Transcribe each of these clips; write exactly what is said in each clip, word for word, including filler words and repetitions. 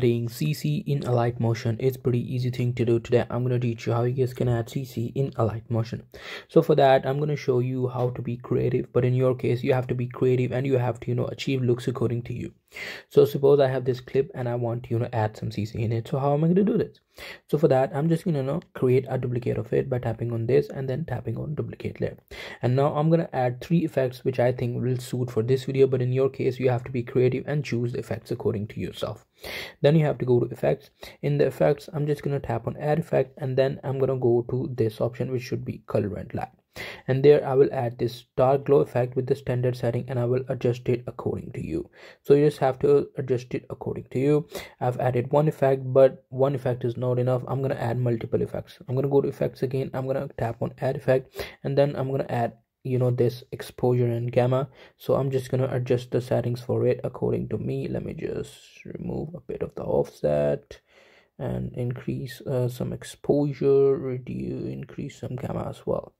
Adding C C in Alight Motion is pretty easy thing to do. Today I'm going to teach you how you guys can add C C in Alight Motion. So for that, I'm going to show you how to be creative, but in your case you have to be creative and you have to, you know, achieve looks according to you. So suppose I have this clip and I want to, you know, add some C C in it. So how am I going to do this? So for that, I'm just going to, you know, create a duplicate of it by tapping on this and then tapping on duplicate layer. And now I'm going to add three effects which I think will suit for this video, but in your case you have to be creative and choose the effects according to yourself. Then you have to go to effects. In the effects, I'm just going to tap on add effect, and then I'm going to go to this option which should be color and light, and there I will add this dark glow effect with the standard setting, and I will adjust it according to you. So you just have to adjust it according to you. I've added one effect, but one effect is not enough. I'm going to add multiple effects. I'm going to go to effects again. I'm going to tap on add effect, and then I'm going to add, you know, this exposure and gamma. So I'm just going to adjust the settings for it according to me. Let me just remove a bit of the offset and increase uh, some exposure, reduce, increase some gamma as well.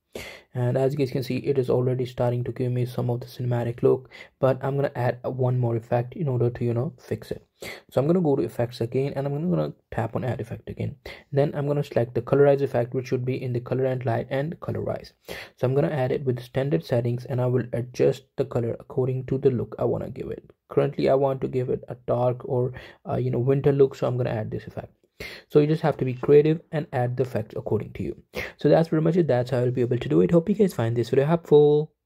And as you guys can see, it is already starting to give me some of the cinematic look, but I'm going to add one more effect in order to, you know, fix it. So I'm going to go to effects again, and I'm going to tap on add effect again. Then I'm going to select the colorize effect, which should be in the color and light and colorize. So I'm going to add it with standard settings, and I will adjust the color according to the look I want to give it. Currently I want to give it a dark or uh, you know, winter look, so I'm going to add this effect. So you just have to be creative and add the effects according to you. So that's pretty much it. That's how you'll be able to do it. Hope you guys find this video helpful.